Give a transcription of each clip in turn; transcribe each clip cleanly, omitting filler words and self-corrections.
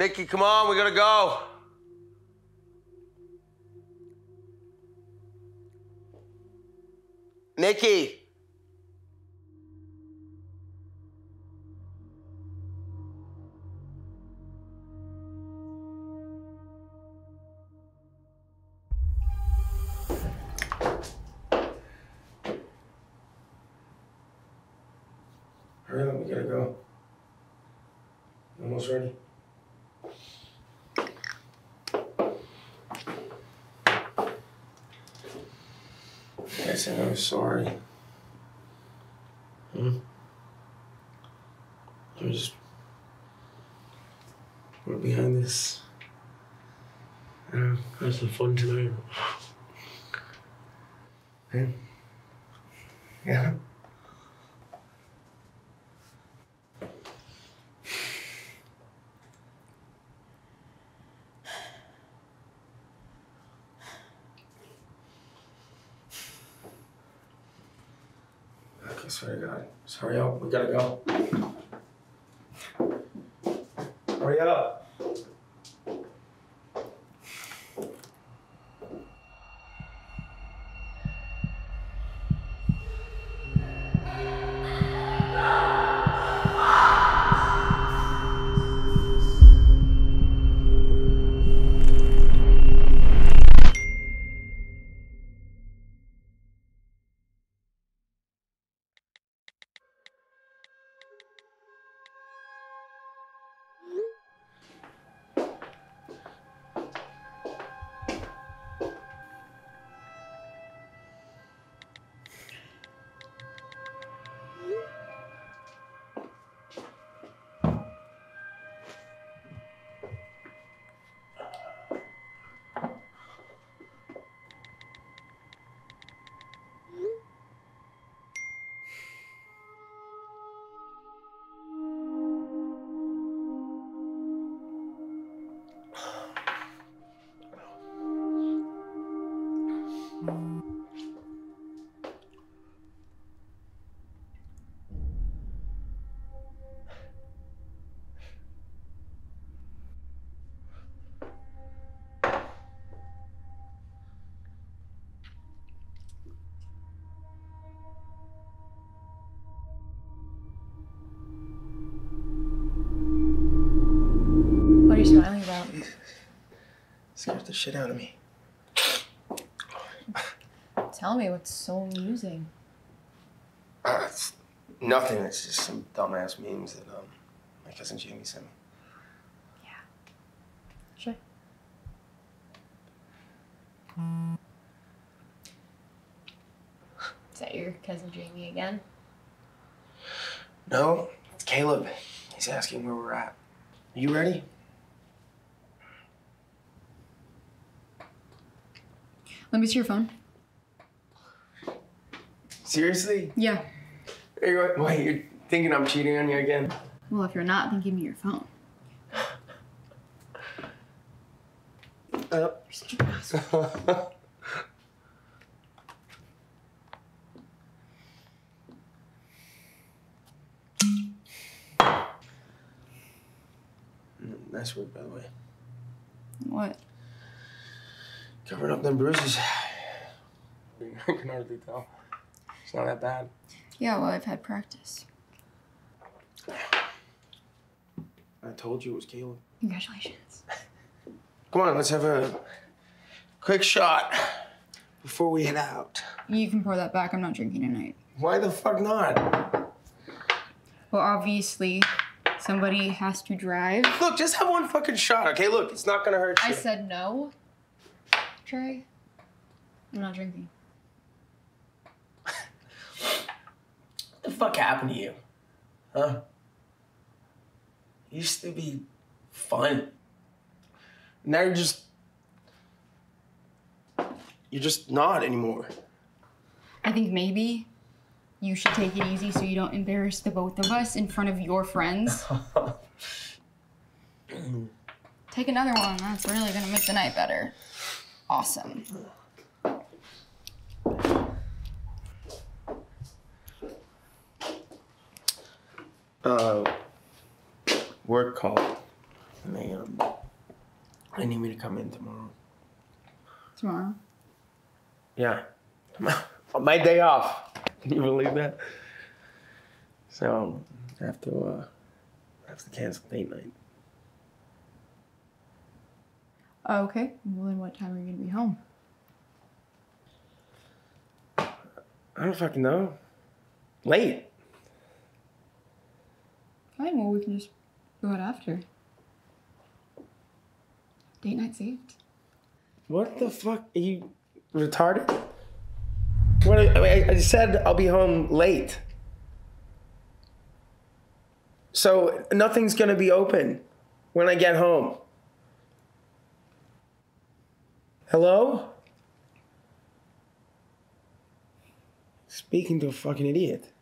Nikki, come on, we gotta go. Nikki. Hurry up, we gotta go. Almost ready. Guys, I know I'm sorry. We're behind this. I don't know, I had some fun tonight. Man. Yeah. I swear to God. Just hurry up. We gotta go. Hurry up. What are you smiling about? It scared the shit out of me. Tell me what's so amusing. It's nothing. It's just some dumbass memes that my cousin Jamie sent me. Yeah. Sure. Is that your cousin Jamie again? No, it's Caleb. He's asking where we're at. Are you ready? Let me see your phone. Seriously? Yeah. Wait, you're thinking I'm cheating on you again? Well, if you're not, then give me your phone. You're such an asshole. Nice work, by the way. What? Covering up them bruises. I can hardly tell. It's not that bad. Yeah, well, I've had practice. I told you it was Caleb. Congratulations. Come on, let's have a quick shot before we head out. You can pour that back. I'm not drinking tonight. Why the fuck not? Well, obviously, somebody has to drive. Look, just have one fucking shot, okay? Look, it's not gonna hurt you. I said no. Trey, I'm not drinking. What the fuck happened to you? Huh? You used to be fun. Now you're just not anymore. I think maybe you should take it easy so you don't embarrass the both of us in front of your friends. Take another one, that's really gonna make the night better. Awesome. Work call. And they I need me to come in tomorrow. Tomorrow? Yeah. My day off. Can you believe that? So I have to cancel date night. Okay. Well, then what time are you going to be home? I don't fucking know. Late. Fine, well, we can just go out after. Date night saved. What the fuck? Are you retarded? What? I said I'll be home late. So nothing's gonna be open when I get home. Hello? Speaking to a fucking idiot.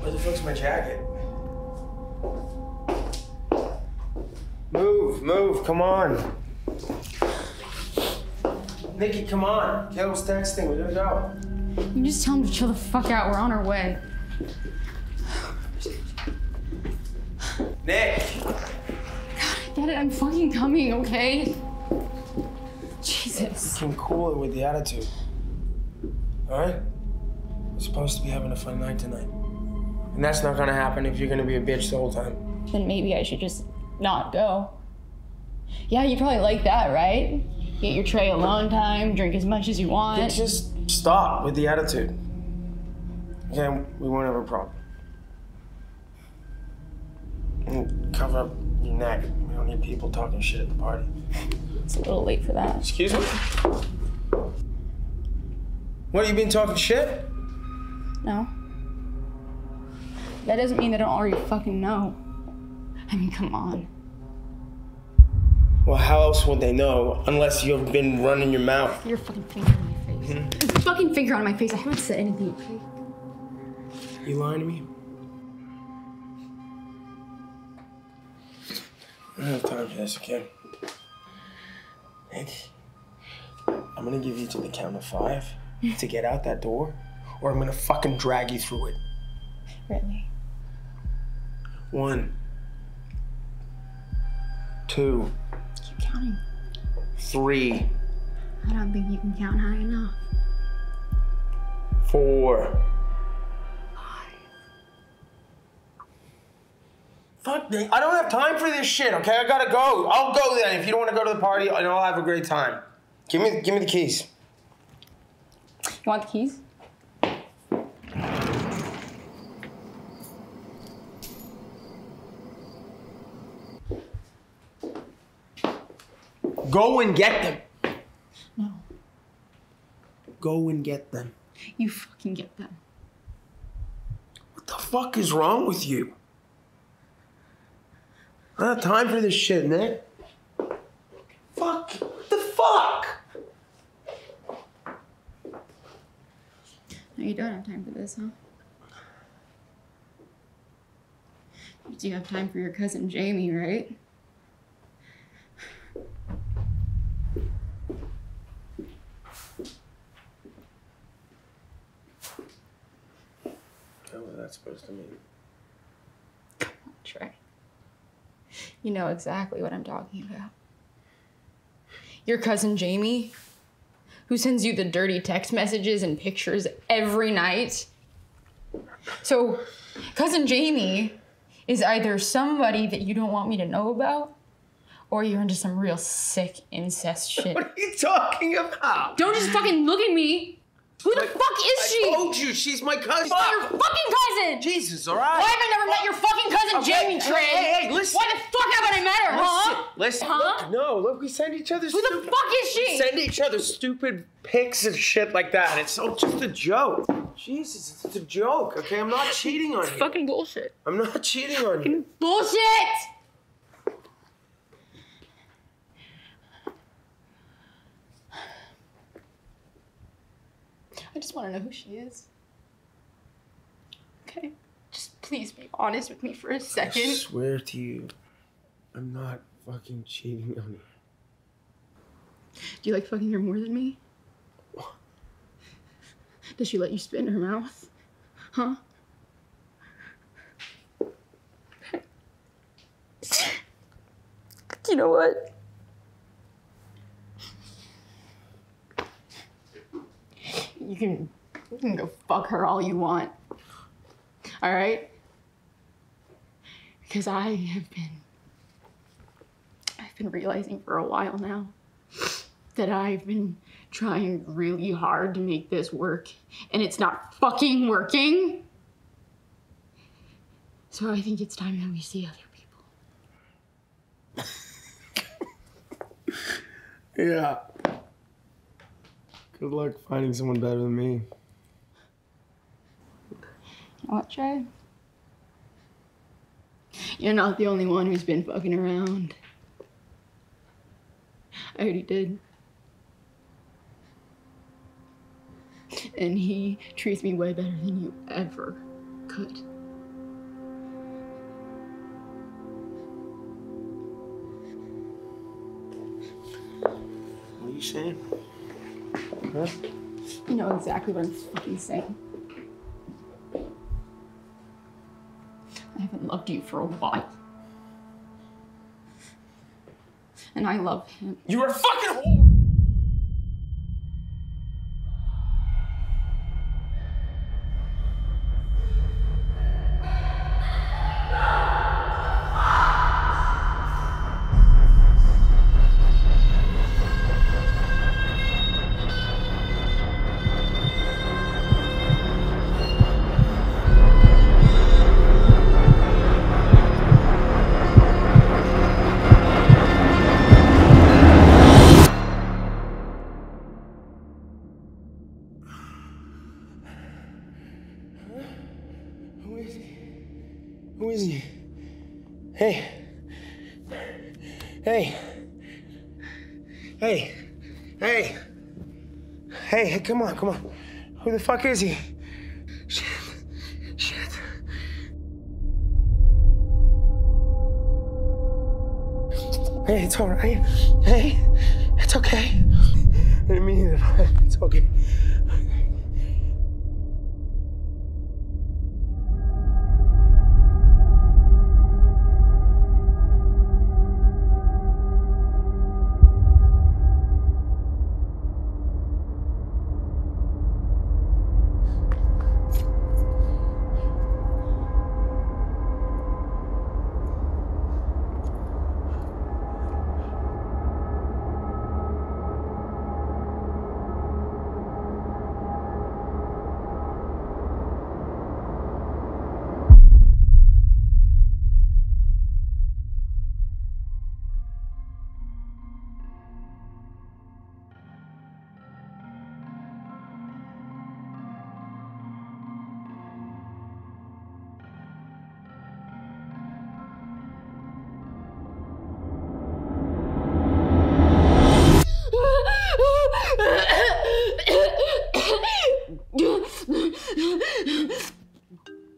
Where the fuck's my jacket? Move, move, come on. Nikki, come on. Kettle's texting. We're gonna go. You just tell him to chill the fuck out. We're on our way. Nick! Get it? I'm fucking coming, okay? Jesus. You can cool it with the attitude. Alright? We're supposed to be having a fun night tonight. And that's not gonna happen if you're gonna be a bitch the whole time. Then maybe I should just not go. Yeah, you probably like that, right? Get your Trey alone time, drink as much as you want. Then just stop with the attitude. Okay, we won't have a problem. And cover up your neck. We don't need people talking shit at the party. It's a little late for that. Excuse me? What, you been talking shit? No. That doesn't mean they don't already fucking know. I mean, come on. Well, how else would they know unless you've been running your mouth? Your fucking finger on my face. Mm-hmm. Your fucking finger on my face. I haven't said anything, okay? You lying to me? I don't have time for this, okay? Nick, I'm gonna give you to the count of 5 to get out that door, or I'm gonna fucking drag you through it. Really? 1, 2. Keep counting. 3. I don't think you can count high enough. 4. 5. Fuck, I don't have time for this shit, okay? I gotta go. I'll go then. If you don't want to go to the party, and I'll have a great time. Give me the keys. You want the keys? Go and get them. No. Go and get them. You fucking get them. What the fuck is wrong with you? I don't have time for this shit, Nick. Fuck. What the fuck? No, you don't have time for this, huh? You do have time for your cousin Jamie, right? What was that supposed to mean? Come on, Trey. You know exactly what I'm talking about. Your cousin Jamie, who sends you the dirty text messages and pictures every night. So, cousin Jamie is either somebody that you don't want me to know about, or you're into some real sick incest shit. What are you talking about? Don't just fucking look at me. Who the fuck is she? I told you, she's my cousin. She's not your fucking cousin. Jesus, all right. Why have I never met your fucking cousin, Jamie Trey? Hey, listen. Why the fuck haven't I met her, huh? Listen, look, no, look, we send each other stupid. Who the fuck is she? We send each other stupid pics and shit like that. It's all just a joke. Jesus, it's a joke, okay? I'm not cheating on you. It's fucking bullshit. I'm not cheating on you. Bullshit! I just want to know who she is. Okay? Just please be honest with me for a second. I swear to you, I'm not fucking cheating on you. Do you like fucking her more than me? What? Does she let you spit in her mouth? Huh? You know what? You can go fuck her all you want. All right? Because I've been realizing for a while now that I've been trying really hard to make this work, and it's not fucking working. So I think it's time that we see other people. Yeah. Good luck finding someone better than me. You know what, Trey? You're not the only one who's been fucking around. I already did. And he treats me way better than you ever could. What are you saying? Huh? You know exactly what I'm fucking saying. I haven't loved you for a while. And I love him. You are fucking whore! Who is he? Hey. Hey. Hey. Hey. Hey, come on, come on. Who the fuck is he? Shit. Shit. Hey, it's all right. Hey, it's okay. I didn't mean it. It's okay.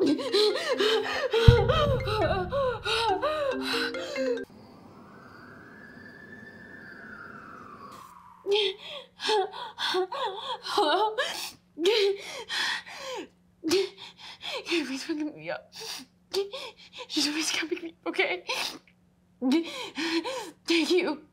Can you please come pick me up? Just please come pick me up, okay? Thank you.